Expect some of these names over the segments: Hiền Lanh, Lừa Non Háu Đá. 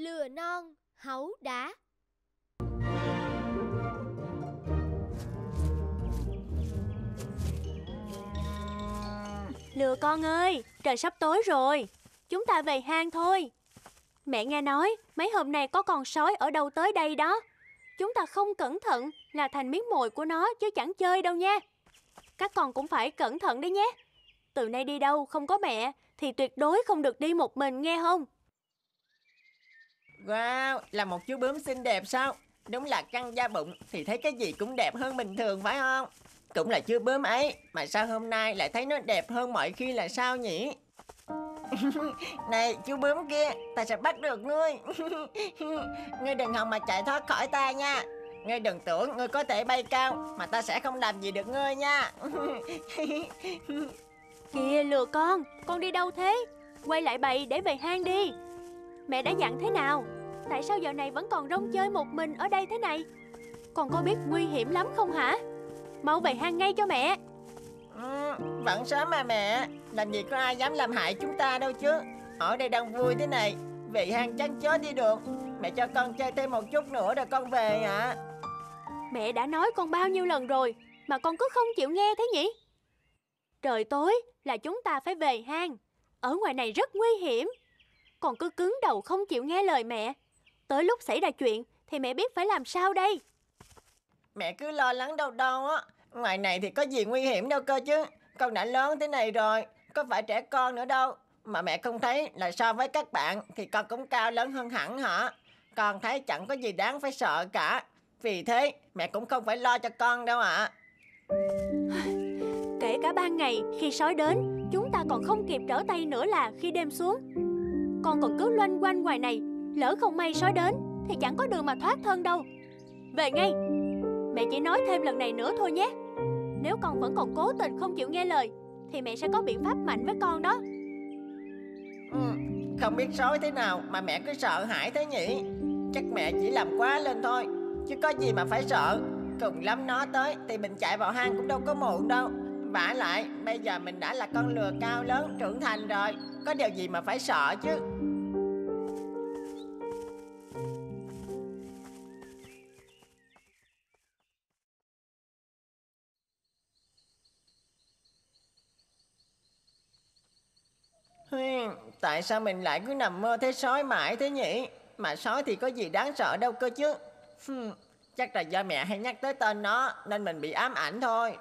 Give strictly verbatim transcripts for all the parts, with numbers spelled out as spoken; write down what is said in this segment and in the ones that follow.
Lừa non háu đá. Lừa con ơi, trời sắp tối rồi, chúng ta về hang thôi. Mẹ nghe nói mấy hôm nay có con sói ở đâu tới đây đó. Chúng ta không cẩn thận là thành miếng mồi của nó chứ chẳng chơi đâu nha. Các con cũng phải cẩn thận đấy nhé. Từ nay đi đâu không có mẹ thì tuyệt đối không được đi một mình, nghe không? Wow, là một chú bướm xinh đẹp sao? Đúng là căng da bụng thì thấy cái gì cũng đẹp hơn bình thường phải không? Cũng là chú bướm ấy mà sao hôm nay lại thấy nó đẹp hơn mọi khi là sao nhỉ? Này chú bướm kia, ta sẽ bắt được ngươi. Ngươi đừng hòng mà chạy thoát khỏi ta nha. Ngươi đừng tưởng ngươi có thể bay cao mà ta sẽ không làm gì được ngươi nha. Kìa lừa con, con đi đâu thế? Quay lại bầy để về hang đi. Mẹ đã dặn thế nào? Tại sao giờ này vẫn còn rong chơi một mình ở đây thế này? Con có biết nguy hiểm lắm không hả? Mau về hang ngay cho mẹ. Ừ, vẫn sớm mà mẹ, làm gì có ai dám làm hại chúng ta đâu chứ. Ở đây đang vui thế này, về hang chắc chó đi được. Mẹ cho con chơi thêm một chút nữa rồi con về ạ. Mẹ đã nói con bao nhiêu lần rồi mà con cứ không chịu nghe thế nhỉ? Trời tối là chúng ta phải về hang. Ở ngoài này rất nguy hiểm. Còn cứ cứng đầu không chịu nghe lời mẹ. Tới lúc xảy ra chuyện thì mẹ biết phải làm sao đây. Mẹ cứ lo lắng đâu đâu á. Ngoài này thì có gì nguy hiểm đâu cơ chứ. Con đã lớn thế này rồi, có phải trẻ con nữa đâu. Mà mẹ không thấy là so với các bạn thì con cũng cao lớn hơn hẳn hả? Con thấy chẳng có gì đáng phải sợ cả. Vì thế mẹ cũng không phải lo cho con đâu ạ. Kể cả ban ngày khi sói đến, chúng ta còn không kịp trở tay nữa là khi đêm xuống. Con còn cứ loanh quanh ngoài này, lỡ không may sói đến thì chẳng có đường mà thoát thân đâu. Về ngay. Mẹ chỉ nói thêm lần này nữa thôi nhé. Nếu con vẫn còn cố tình không chịu nghe lời thì mẹ sẽ có biện pháp mạnh với con đó. Ừ, không biết sói thế nào mà mẹ cứ sợ hãi thế nhỉ? Chắc mẹ chỉ làm quá lên thôi, chứ có gì mà phải sợ. Cùng lắm nó tới thì mình chạy vào hang cũng đâu có muộn đâu. Vả lại, bây giờ mình đã là con lừa cao lớn trưởng thành rồi, có điều gì mà phải sợ chứ. Tại sao mình lại cứ nằm mơ thấy sói mãi thế nhỉ? Mà sói thì có gì đáng sợ đâu cơ chứ. hmm, Chắc là do mẹ hay nhắc tới tên nó nên mình bị ám ảnh thôi.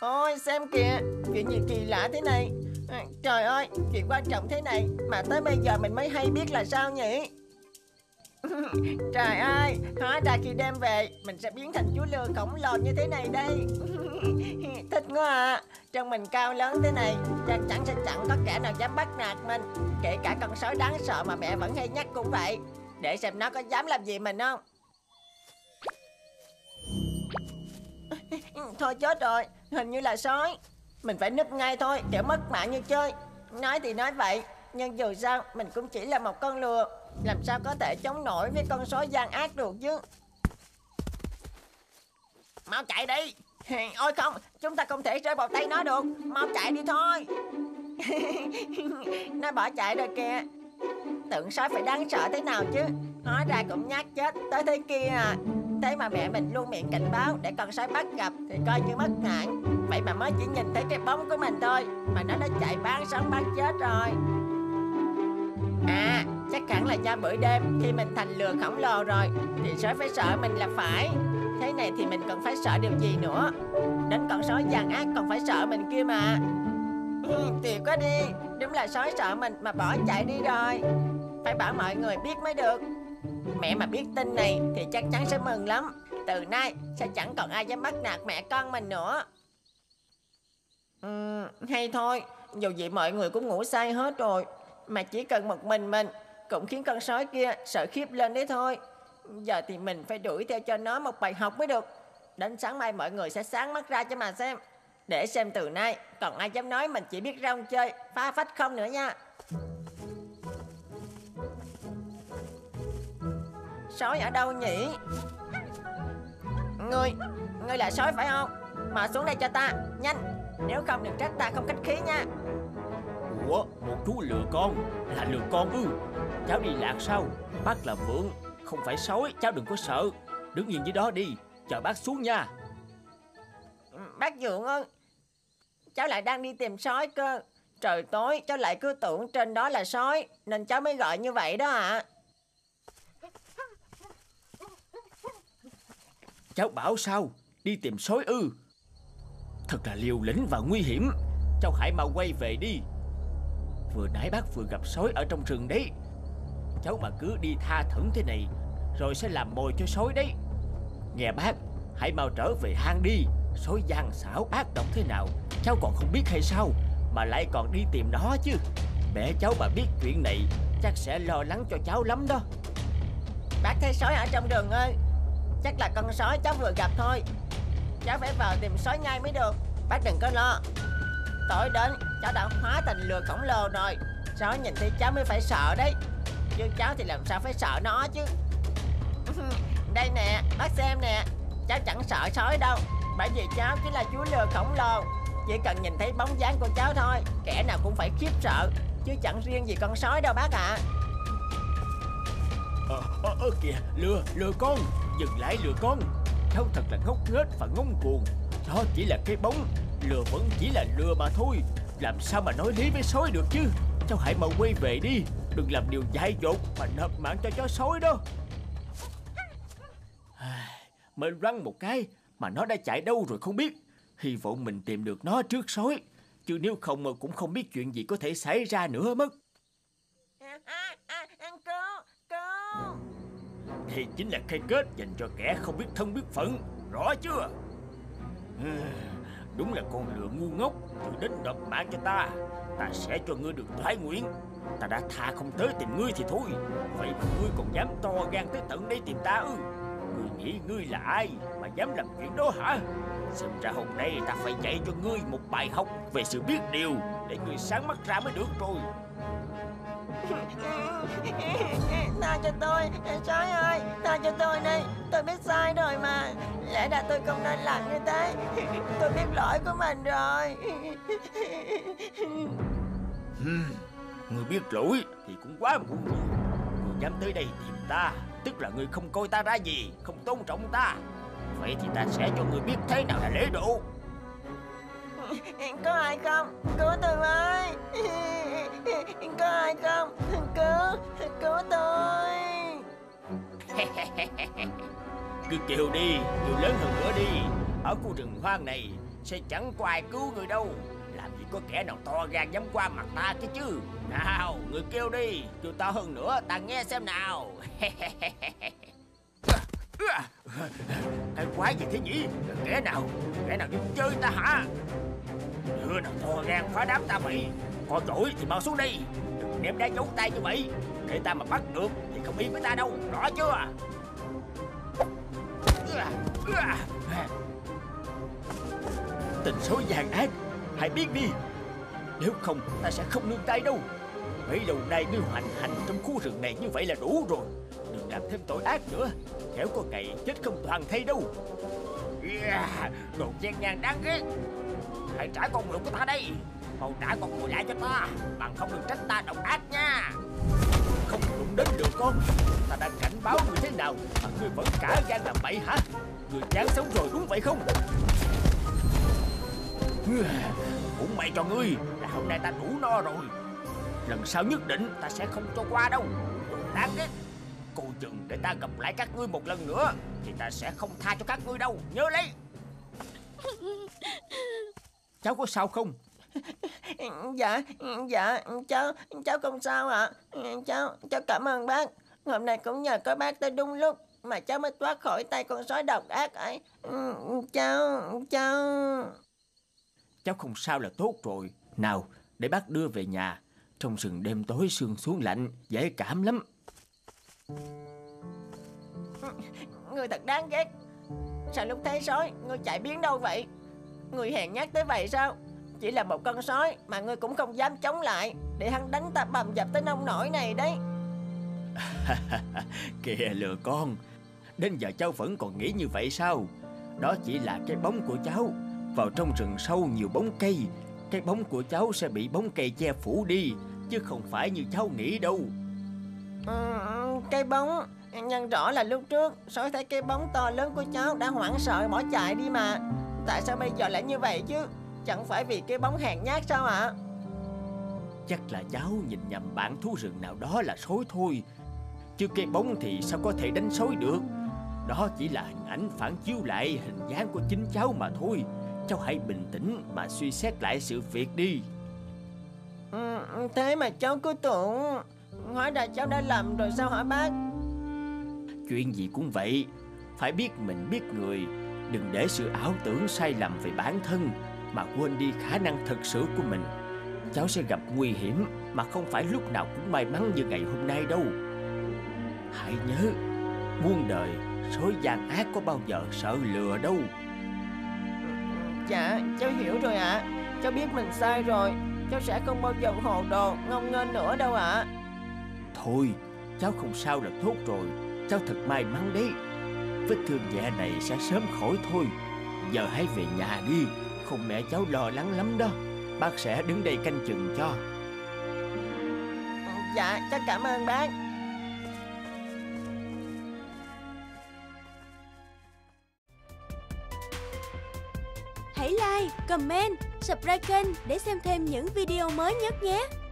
Ôi xem kìa, chuyện gì kỳ lạ thế này. à, Trời ơi, chuyện quan trọng thế này mà tới bây giờ mình mới hay biết là sao nhỉ? Trời ơi, hóa ra khi đem về mình sẽ biến thành chú lừa khổng lồ như thế này đây. Thích quá à. Trông mình cao lớn thế này chắc chắn sẽ chẳng có kẻ nào dám bắt nạt mình. Kể cả con sói đáng sợ mà mẹ vẫn hay nhắc cũng vậy. Để xem nó có dám làm gì mình không. Thôi chết rồi, hình như là sói. Mình phải núp ngay thôi, để mất mạng như chơi. Nói thì nói vậy, nhưng dù sao mình cũng chỉ là một con lừa, làm sao có thể chống nổi với con sói gian ác được chứ. Mau chạy đi. Ôi không, chúng ta không thể rơi vào tay nó được. Mau chạy đi thôi. Nó bỏ chạy rồi kìa. Tưởng sói phải đáng sợ thế nào chứ, hóa ra cũng nhát chết tới thế kia à. Thế mà mẹ mình luôn miệng cảnh báo để con sói bắt gặp thì coi như mất mạng. Vậy mà mới chỉ nhìn thấy cái bóng của mình thôi mà nó đã chạy bán sống bán chết rồi. À, chắc hẳn là do bữa đêm khi mình thành lừa khổng lồ rồi thì sói phải sợ mình là phải. Thế này thì mình còn phải sợ điều gì nữa. Đến con sói gian ác còn phải sợ mình kia mà. Ừ, tuyệt quá đi. Đúng là sói sợ mình mà bỏ chạy đi rồi. Phải bảo mọi người biết mới được. Mẹ mà biết tin này thì chắc chắn sẽ mừng lắm. Từ nay sẽ chẳng còn ai dám bắt nạt mẹ con mình nữa. Ừ, hay thôi. Dù vậy mọi người cũng ngủ say hết rồi, mà chỉ cần một mình mình cũng khiến con sói kia sợ khiếp lên đấy thôi. Giờ thì mình phải đuổi theo cho nó một bài học mới được. Đến sáng mai mọi người sẽ sáng mắt ra cho mà xem. Để xem từ nay còn ai dám nói mình chỉ biết rong chơi pha phách không nữa nha. Sói ở đâu nhỉ? Ngươi, ngươi là sói phải không? Mà xuống đây cho ta, nhanh. Nếu không đừng trách ta không khách khí nha. Ủa, một chú lừa con là lừa con ư? Cháu đi lạc sao? Bác là phượng, không phải sói, cháu đừng có sợ. Đứng nhìn dưới đó đi, chờ bác xuống nha. Bác Dượng ơi, cháu lại đang đi tìm sói cơ. Trời tối, cháu lại cứ tưởng trên đó là sói, nên cháu mới gọi như vậy đó ạ. À. Cháu bảo sao? Đi tìm sói ư? Thật là liều lĩnh và nguy hiểm. Cháu hãy mau quay về đi. Vừa nãy bác vừa gặp sói ở trong rừng đấy. Cháu mà cứ đi tha thẩn thế này rồi sẽ làm mồi cho sói đấy. Nghe bác, hãy mau trở về hang đi. Sói gian xảo ác độc thế nào cháu còn không biết hay sao, mà lại còn đi tìm nó chứ. Mẹ cháu mà biết chuyện này chắc sẽ lo lắng cho cháu lắm đó. Bác thấy sói ở trong rừng ơi, chắc là con sói cháu vừa gặp thôi. Cháu phải vào tìm sói ngay mới được. Bác đừng có lo. Tối đến cháu đã hóa thành lừa khổng lồ rồi, sói nhìn thấy cháu mới phải sợ đấy, chứ cháu thì làm sao phải sợ nó chứ. Đây nè, bác xem nè, cháu chẳng sợ sói đâu, bởi vì cháu chính là chú lừa khổng lồ. Chỉ cần nhìn thấy bóng dáng của cháu thôi, kẻ nào cũng phải khiếp sợ, chứ chẳng riêng gì con sói đâu bác ạ. Ờ, ờ, ờ kìa, lừa, lừa con, dừng lại lừa con. Cháu thật là ngốc nghếch và ngông cuồng. Đó chỉ là cái bóng, lừa vẫn chỉ là lừa mà thôi. Làm sao mà nói lý với sói được chứ. Cháu hãy mau quay về đi, đừng làm điều dại dột mà nộp mạng cho chó sói đó. Mới răng một cái mà nó đã chạy đâu rồi không biết. Hy vọng mình tìm được nó trước sói, chứ nếu không mà cũng không biết chuyện gì có thể xảy ra nữa mất. Đây chính là cái kết dành cho kẻ không biết thân biết phận, rõ chưa? Đúng là con lừa ngu ngốc, tự đến nộp mạng cho ta. Ta sẽ cho ngươi được toái nguyện. Ta đã tha không tới tìm ngươi thì thôi, vậy mà ngươi còn dám to gan tới tận đây tìm ta ư? Ngươi nghĩ ngươi là ai mà dám làm chuyện đó hả? Xem ra hôm nay ta phải dạy cho ngươi một bài học về sự biết điều, để ngươi sáng mắt ra mới được rồi. Tha cho tôi, sói ơi, tha cho tôi đi. Tôi biết sai rồi mà. Lẽ ra tôi không nên làm như thế. Tôi biết lỗi của mình rồi. Ngươi biết lỗi thì cũng quá muộn rồi. Ngươi dám tới đây tìm ta, tức là ngươi không coi ta ra gì, không tôn trọng ta. Vậy thì ta sẽ cho ngươi biết thế nào là lễ độ. Có ai không? Cứu tôi với. Có ai không? Cứu, cứu tôi. Cứ kêu đi, kêu lớn hơn nữa đi. Ở khu rừng hoang này sẽ chẳng có ai cứu người đâu. Làm gì có kẻ nào to gan dám qua mặt ta chứ chứ. Nào, người kêu đi, kêu to hơn nữa, ta nghe xem nào. Cái quái gì thế nhỉ? Kẻ nào, kẻ nào dám chơi ta hả? Đứa nào to gan phá đám ta vậy? Có lỗi thì mau xuống đây, đừng ném đá giấu tay như vậy. Để ta mà bắt được thì không yên với ta đâu, rõ chưa? Tình số gian ác, hãy biết đi, nếu không ta sẽ không nương tay đâu. Mấy đầu nay ngươi hoành hành trong khu rừng này như vậy là đủ rồi, đừng làm thêm tội ác nữa, kẻo có ngày chết không toàn thây đâu. Yeah, đồ gian ngang đáng ghét, hãy trả con mồi của ta đây. Mau trả con mồi lại cho ta, bằng không đừng trách ta độc ác nha. Không đụng đến được con, ta đã cảnh báo ngươi thế nào mà ngươi vẫn cả gan làm bậy hả? Ngươi chán sống rồi đúng vậy không? Cũng may cho ngươi là hôm nay ta đủ no rồi. Lần sau nhất định ta sẽ không cho qua đâu. Đáng ghét. Cô chừng để ta gặp lại các ngươi một lần nữa thì ta sẽ không tha cho các ngươi đâu. Nhớ lấy. Cháu có sao không? Dạ, dạ, cháu, cháu không sao ạ. À. Cháu, cháu cảm ơn bác. Hôm nay cũng nhờ có bác tới đúng lúc mà cháu mới thoát khỏi tay con sói độc ác ấy. Cháu, cháu... Cháu không sao là tốt rồi. Nào, để bác đưa về nhà. Trong rừng đêm tối sương xuống lạnh, dễ cảm lắm. Người thật đáng ghét. Sao lúc thấy sói, ngươi chạy biến đâu vậy? Ngươi hèn nhát tới vậy sao? Chỉ là một con sói mà ngươi cũng không dám chống lại, để hắn đánh ta bầm dập tới nông nổi này đấy. Kìa lừa con, đến giờ cháu vẫn còn nghĩ như vậy sao? Đó chỉ là cái bóng của cháu. Vào trong rừng sâu nhiều bóng cây, cái bóng của cháu sẽ bị bóng cây che phủ đi, chứ không phải như cháu nghĩ đâu. Ừ, cái bóng, nhưng rõ là lúc trước sói thấy cái bóng to lớn của cháu đã hoảng sợ bỏ chạy đi mà. Tại sao bây giờ lại như vậy chứ? Chẳng phải vì cái bóng hèn nhát sao ạ? À? Chắc là cháu nhìn nhầm bạn thú rừng nào đó là sói thôi, chứ cái bóng thì sao có thể đánh sói được. Đó chỉ là hình ảnh phản chiếu lại hình dáng của chính cháu mà thôi. Cháu hãy bình tĩnh mà suy xét lại sự việc đi. Ừ, thế mà cháu cứ tưởng. Hóa ra cháu đã làm rồi sao hả bác? Chuyện gì cũng vậy, phải biết mình biết người. Đừng để sự ảo tưởng sai lầm về bản thân mà quên đi khả năng thật sự của mình. Cháu sẽ gặp nguy hiểm mà không phải lúc nào cũng may mắn như ngày hôm nay đâu. Hãy nhớ, muôn đời sói gian ác có bao giờ sợ lừa đâu. Dạ, cháu hiểu rồi ạ. À. Cháu biết mình sai rồi. Cháu sẽ không bao giờ hồ đồ, ngông nghênh nữa đâu ạ. À. Thôi, cháu không sao là tốt rồi. Cháu thật may mắn đấy. Vết thương nhẹ này sẽ sớm khỏi thôi. Giờ hãy về nhà đi, không mẹ cháu lo lắng lắm đó. Bác sẽ đứng đây canh chừng cho. Dạ, cháu cảm ơn bác. Hãy like, comment, subscribe kênh để xem thêm những video mới nhất nhé.